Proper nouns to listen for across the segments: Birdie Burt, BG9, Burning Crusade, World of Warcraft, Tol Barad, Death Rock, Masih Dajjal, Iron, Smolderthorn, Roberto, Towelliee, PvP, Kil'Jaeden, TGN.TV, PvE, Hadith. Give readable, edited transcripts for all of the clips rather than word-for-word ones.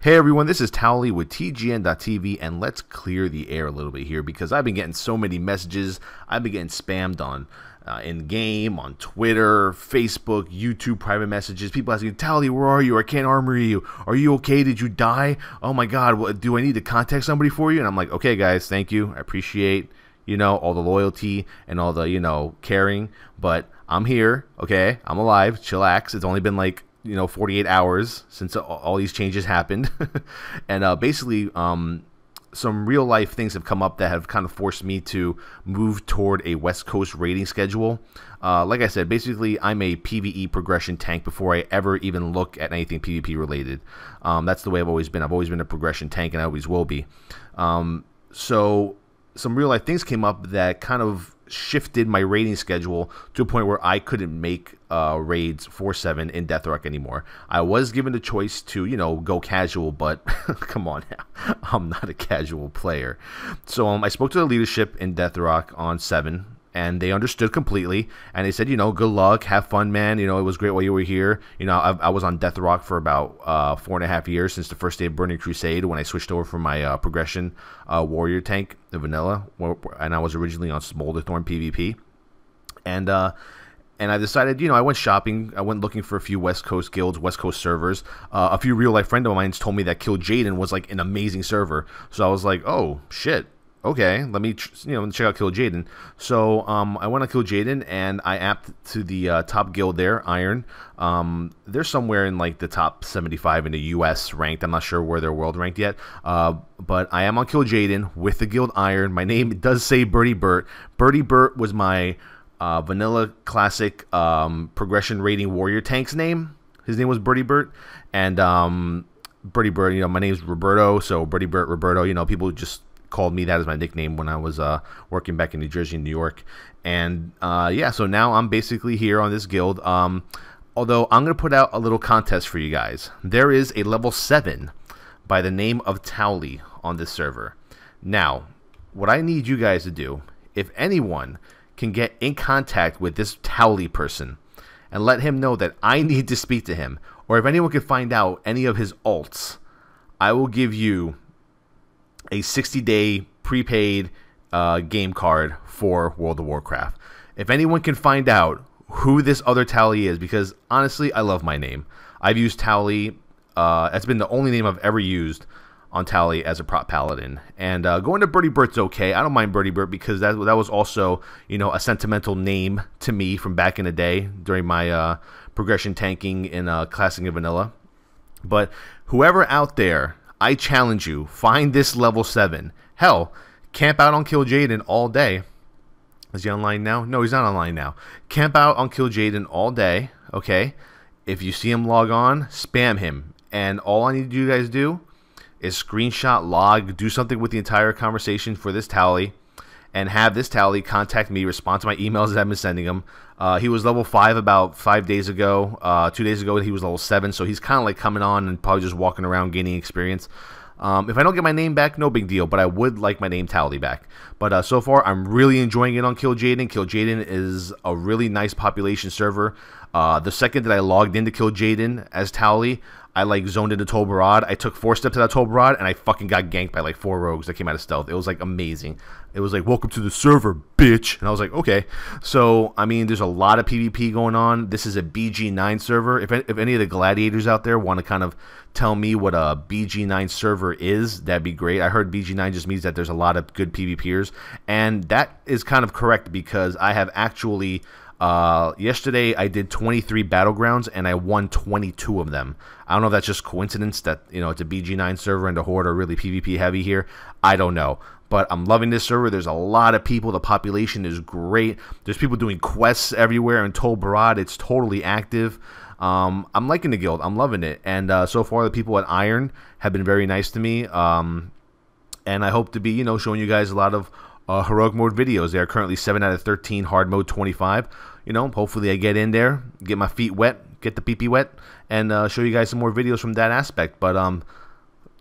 Hey everyone, this is Towelliee with TGN.TV, and let's clear the air a little bit here because I've been getting so many messages. I've been getting spammed on in game, on Twitter, Facebook, YouTube private messages. People asking, Towelliee, where are you? I can't armor you. Are you okay? Did you die? Oh my God, what, do I need to contact somebody for you? And I'm like, okay guys, thank you. I appreciate, you know, all the loyalty and all the, you know, caring. But I'm here, okay? I'm alive. Chillax. It's only been like, you know, 48 hours since all these changes happened. And basically some real life things have come up that have kind of forced me to move toward a West Coast raiding schedule. Like I said, basically I'm a PvE progression tank before I ever even look at anything PvP related. That's the way I've always been. I've always been a progression tank and I always will be. So some real life things came up that kind of shifted my raiding schedule to a point where I couldn't make raids 4/7 in Death Rock anymore. I was given the choice to, you know, go casual, but come on now, I'm not a casual player. So I spoke to the leadership in Death Rock on 7, and they understood completely, and they said, you know, good luck, have fun, man. You know, it was great while you were here. You know, I was on Death Rock for about 4.5 years since the first day of Burning Crusade when I switched over from my progression warrior tank, the vanilla, and I was originally on Smolderthorn PvP. And I decided, you know, I went shopping. I went looking for a few West Coast guilds, West Coast servers. A few real-life friends of mine told me that Kil'Jaeden was, like, an amazing server. So I was like, oh, shit. Okay, let me check out Kil'Jaeden. So I went on Kil'Jaeden and I apped to the top guild there, Iron. They're somewhere in like the top 75 in the U.S. ranked. I'm not sure where they're world ranked yet. But I am on Kil'Jaeden with the guild Iron. My name does say Birdie Burt. Birdie Burt was my vanilla classic progression raiding warrior tank's name. His name was Birdie Burt, and Birdie Burt. You know, my name's Roberto, so Birdie Burt, Roberto. You know, people just called me that as my nickname when I was working back in New Jersey and New York. And yeah, so now I'm basically here on this guild. Although I'm going to put out a little contest for you guys. There is a level 7 by the name of Towelliee on this server. Now, what I need you guys to do, if anyone can get in contact with this Towelliee person and let him know that I need to speak to him, or if anyone can find out any of his alts, I will give you a 60-day prepaid game card for World of Warcraft. If anyone can find out who this other Towelliee is, because honestly, I love my name. I've used Towelliee. That's been the only name I've ever used on Towelliee as a prop paladin. And going to Birdie Burt's okay. I don't mind Birdie Burt because that was also, you know, a sentimental name to me from back in the day during my progression tanking in Classic and Vanilla. But whoever out there, I challenge you, find this level 7. Hell, camp out on Kil'Jaeden all day. Is he online now? No, he's not online now. Camp out on Kil'Jaeden all day, okay? If you see him log on, spam him. And all I need you guys do is screenshot, log, do something with the entire conversation for this Towelliee, and have this Towelliee contact me, respond to my emails that I've been sending him. He was level 5 about 5 days ago. 2 days ago, he was level 7, so he's kind of like coming on and probably just walking around gaining experience. If I don't get my name back, no big deal, but I would like my name Towelliee back. But so far, I'm really enjoying it on Kil'Jaeden. Kil'Jaeden is a really nice population server. The second that I logged into Kil'Jaeden as Towelliee, I like zoned into Tol Barad. I took 4 steps to that Tol Barad, and I fucking got ganked by like 4 rogues that came out of stealth. It was like amazing. It was like, welcome to the server, bitch. And I was like, okay. So, I mean, there's a lot of PvP going on. This is a BG9 server. If any of the gladiators out there want to kind of tell me what a BG9 server is, that'd be great. I heard BG9 just means that there's a lot of good PvPers. And that is kind of correct because I have actually... yesterday I did 23 battlegrounds and I won 22 of them. I don't know if that's just coincidence that, you know, it's a BG9 server and the Horde are really PvP heavy here. I don't know. But I'm loving this server. There's a lot of people. The population is great. There's people doing quests everywhere. And Tol Barad, it's totally active. I'm liking the guild. I'm loving it. And so far the people at Iron have been very nice to me. And I hope to be, you know, showing you guys a lot of heroic mode videos. They are currently 7 out of 13, hard mode 25. You know, hopefully I get in there, get my feet wet, get the pee-pee wet, and show you guys some more videos from that aspect. But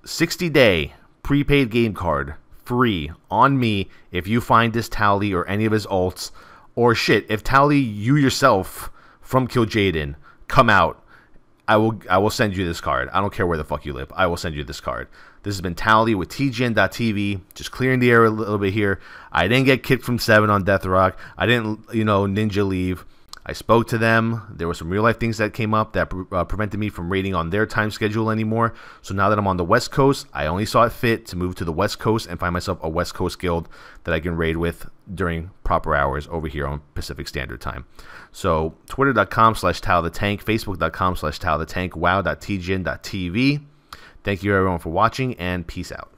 60-day prepaid game card, free, on me, if you find this Towelliee or any of his alts, or shit, if Towelliee, you yourself from Kil'Jaeden, come out. I will send you this card. I don't care where the fuck you live. I will send you this card. This has been Towelliee with TGN.TV. Just clearing the air a little bit here. I didn't get kicked from 7 on Death Rock. I didn't, you know, ninja leave. I spoke to them. There were some real life things that came up that prevented me from raiding on their time schedule anymore. So now that I'm on the West Coast, I only saw it fit to move to the West Coast and find myself a West Coast guild that I can raid with during proper hours over here on Pacific Standard Time. So twitter.com/TowelTheTank, facebook.com/TowelTheTank, wow.tgn.tv. Thank you everyone for watching, and peace out.